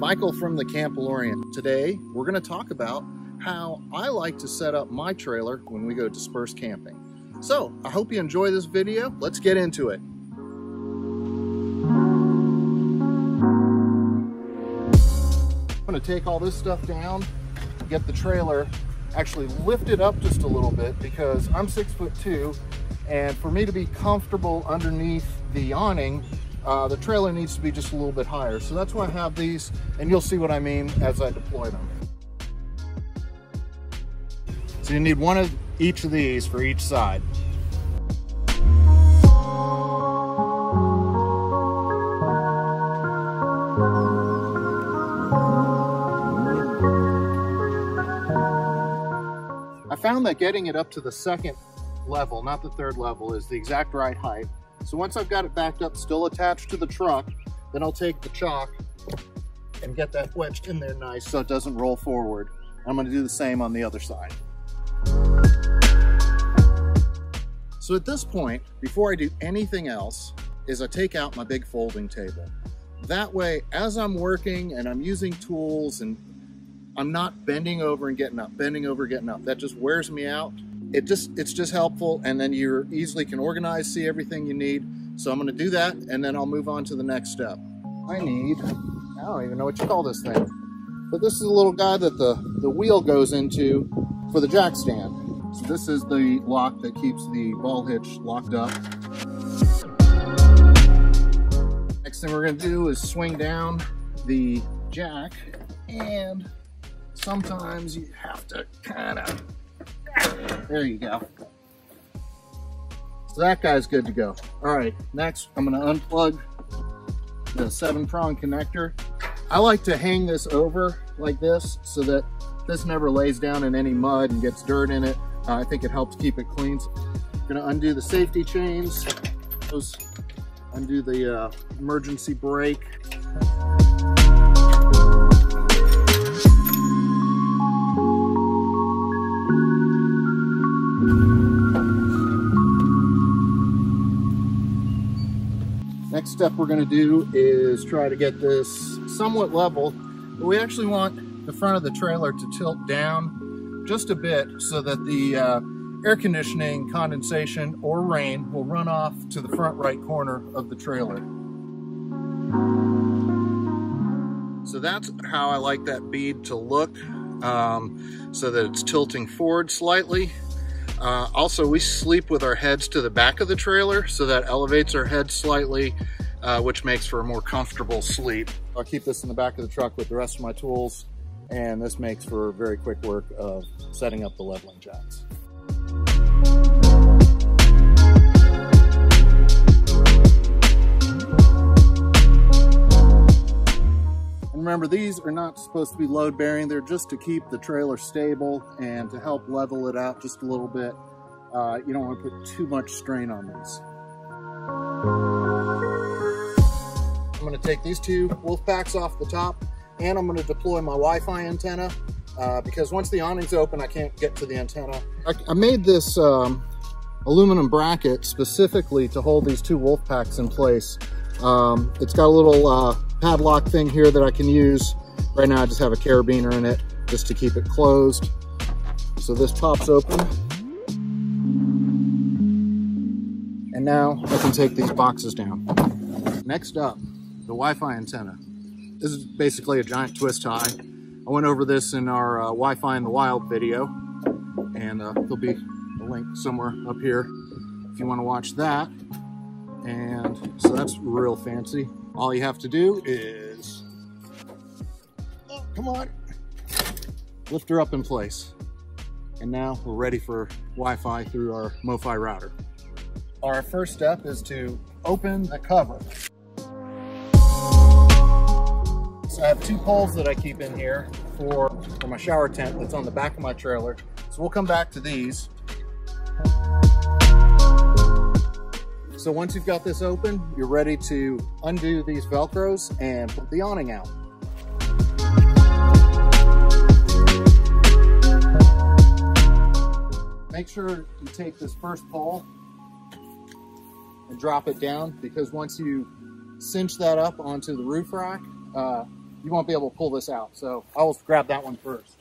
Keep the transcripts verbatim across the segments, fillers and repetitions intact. Michael from the Campalorian. Today, we're going to talk about how I like to set up my trailer when we go dispersed camping. So, I hope you enjoy this video. Let's get into it. I'm going to take all this stuff down, get the trailer actually lifted up just a little bit because I'm six foot two, and for me to be comfortable underneath the awning, Uh, the trailer needs to be just a little bit higher. So that's why I have these, and you'll see what I mean as I deploy them. So you need one of each of these for each side. I found that getting it up to the second level, not the third level, is the exact right height. So once I've got it backed up, still attached to the truck, then I'll take the chalk and get that wedged in there nice so it doesn't roll forward. I'm going to do the same on the other side. So at this point, before I do anything else, is I take out my big folding table. That way, as I'm working and I'm using tools and I'm not bending over and getting up, bending over, getting up. That just wears me out. It just, it's just helpful, and then you easily can organize, see everything you need. So I'm gonna do that, and then I'll move on to the next step. I need, I don't even know what you call this thing, but this is a little guy that the, the wheel goes into for the jack stand. So this is the lock that keeps the ball hitch locked up. Next thing we're gonna do is swing down the jack, and sometimes you have to kind of, there you go. So that guy's good to go. All right, next I'm gonna unplug the seven prong connector. I like to hang this over like this so that this never lays down in any mud and gets dirt in it. Uh, I think it helps keep it clean. So I'm gonna undo the safety chains, those, undo the uh, emergency brake. Next step we're going to do is try to get this somewhat level, but we actually want the front of the trailer to tilt down just a bit so that the uh, air conditioning, condensation, or rain will run off to the front right corner of the trailer. So that's how I like that bead to look, um, so that it's tilting forward slightly. Uh, also, we sleep with our heads to the back of the trailer, so that elevates our head slightly, uh, which makes for a more comfortable sleep. I'll keep this in the back of the truck with the rest of my tools, and this makes for very quick work of setting up the leveling jacks. And remember, these are not supposed to be load bearing. They're just to keep the trailer stable and to help level it out just a little bit. Uh, you don't want to put too much strain on these. I'm going to take these two Wolf Packs off the top, and I'm going to deploy my Wi-Fi antenna uh, because once the awning's open, I can't get to the antenna. I, I made this um, aluminum bracket specifically to hold these two Wolf Packs in place. Um, it's got a little uh, padlock thing here that I can use. Right now I just have a carabiner in it just to keep it closed. So this pops open. And now I can take these boxes down. Next up, the Wi-Fi antenna. This is basically a giant twist tie. I went over this in our uh, Wi-Fi in the Wild video, and uh, there'll be a link somewhere up here if you want to watch that. And so that's real fancy. All you have to do is, oh, come on, lift her up in place. And now we're ready for Wi-Fi through our MoFi router. Our first step is to open the cover. So I have two poles that I keep in here for, for my shower tent that's on the back of my trailer. So we'll come back to these. So once you've got this open, you're ready to undo these Velcros and put the awning out. Make sure you take this first pole and drop it down, because once you cinch that up onto the roof rack, uh, you won't be able to pull this out. So I always grab that one first.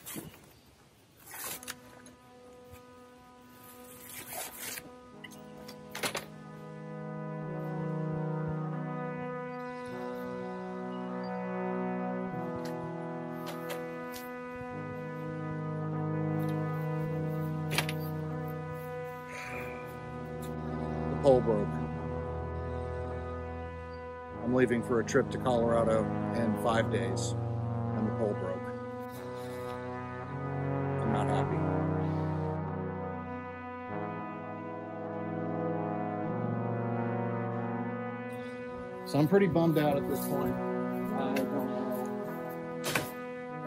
I'm leaving for a trip to Colorado in five days, and the pole broke. I'm not happy. So I'm pretty bummed out at this point. I don't know.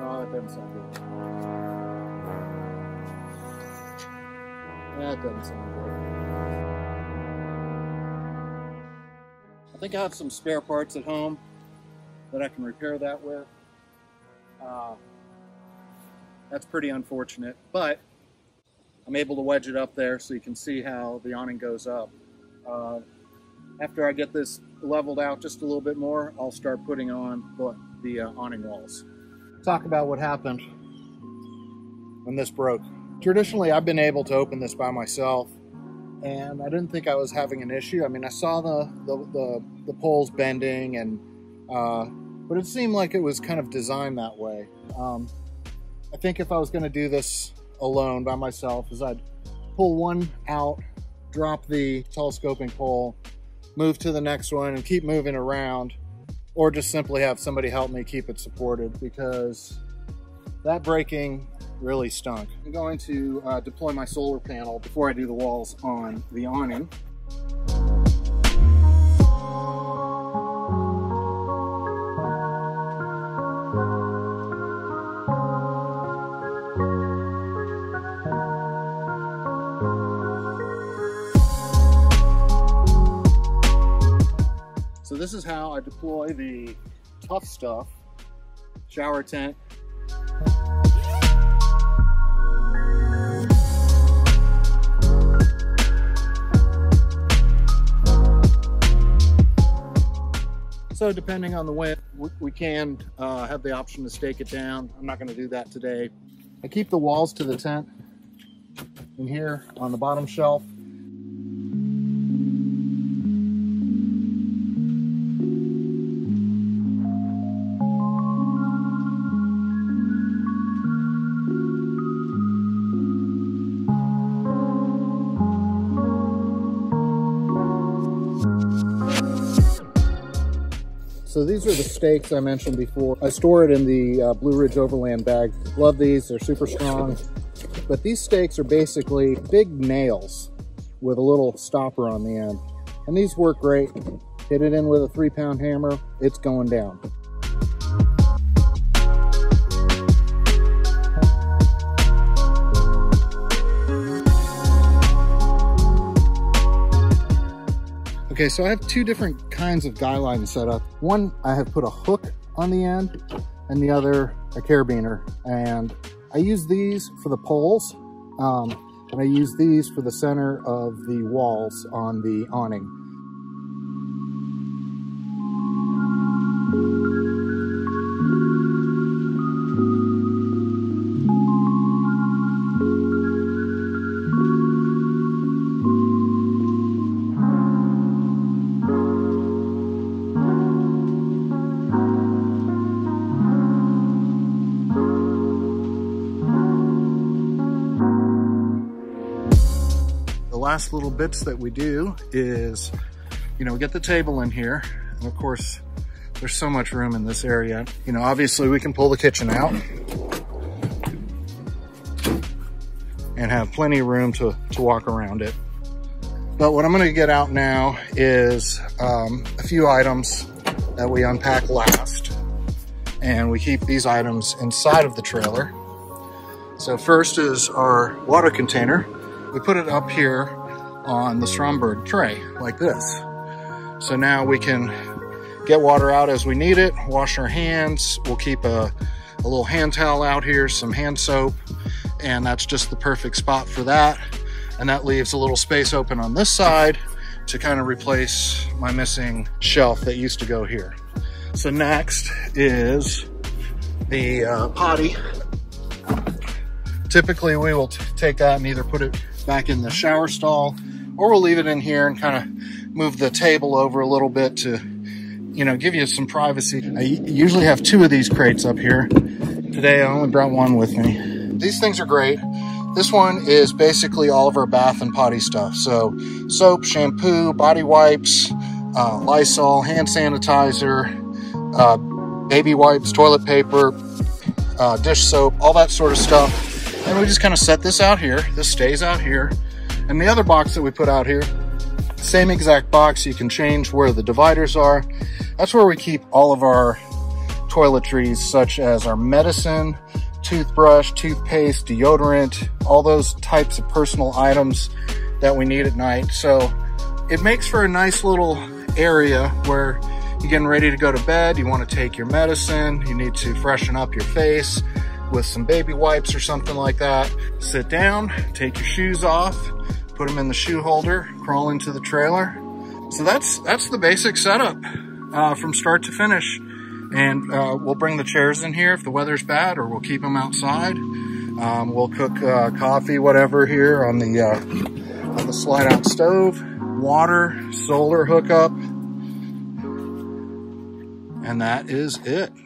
Oh, that doesn't sound good. That doesn't sound good. I think I have some spare parts at home that I can repair that with. Uh, that's pretty unfortunate, but I'm able to wedge it up there so you can see how the awning goes up. Uh, after I get this leveled out just a little bit more, I'll start putting on the, the uh, awning walls. Talk about what happened when this broke. Traditionally, I've been able to open this by myself, and I didn't think I was having an issue. I mean, I saw the, the, the, the poles bending, and uh, but it seemed like it was kind of designed that way. Um, I think if I was gonna do this alone by myself is I'd pull one out, drop the telescoping pole, move to the next one and keep moving around, or just simply have somebody help me keep it supported, because that breaking really stunk. I'm going to uh, deploy my solar panel before I do the walls on the awning. So this is how I deploy the Tough Stuff shower tent. So depending on the wind, we can uh, have the option to stake it down. I'm not gonna do that today. I keep the walls to the tent in here on the bottom shelf. So these are the stakes I mentioned before. I store it in the uh, Blue Ridge Overland bag. Love these, they're super strong. But these stakes are basically big nails with a little stopper on the end. And these work great. Hit it in with a three pound hammer, it's going down. Okay, so I have two different kinds of guy lines set up. One, I have put a hook on the end, and the other, a carabiner. And I use these for the poles, um, and I use these for the center of the walls on the awning. Last little bits that we do is, you know, we get the table in here, and of course there's so much room in this area. You know, obviously we can pull the kitchen out and have plenty of room to, to walk around it. But what I'm going to get out now is um, a few items that we unpack last, and we keep these items inside of the trailer. So first is our water container. We put it up here on the Stromberg tray like this. So now we can get water out as we need it, wash our hands. We'll keep a, a little hand towel out here, some hand soap, and that's just the perfect spot for that. And that leaves a little space open on this side to kind of replace my missing shelf that used to go here. So next is the uh, potty. Typically we will take that and either put it back in the shower stall, or we'll leave it in here and kind of move the table over a little bit to, you know, give you some privacy. I usually have two of these crates up here. Today I only brought one with me. These things are great. This one is basically all of our bath and potty stuff. So soap, shampoo, body wipes, uh, Lysol, hand sanitizer, uh, baby wipes, toilet paper, uh, dish soap, all that sort of stuff. And we just kind of set this out here. This stays out here. And the other box that we put out here, same exact box. You can change where the dividers are. That's where we keep all of our toiletries, such as our medicine, toothbrush, toothpaste, deodorant, all those types of personal items that we need at night. So it makes for a nice little area where you're getting ready to go to bed, you want to take your medicine, you need to freshen up your face with some baby wipes or something like that. Sit down, take your shoes off, put them in the shoe holder, crawl into the trailer. So that's, that's the basic setup uh, from start to finish. And uh, we'll bring the chairs in here if the weather's bad, or we'll keep them outside. Um, we'll cook uh, coffee, whatever, here on the uh, on the slide-out stove. Water, solar hookup, and that is it.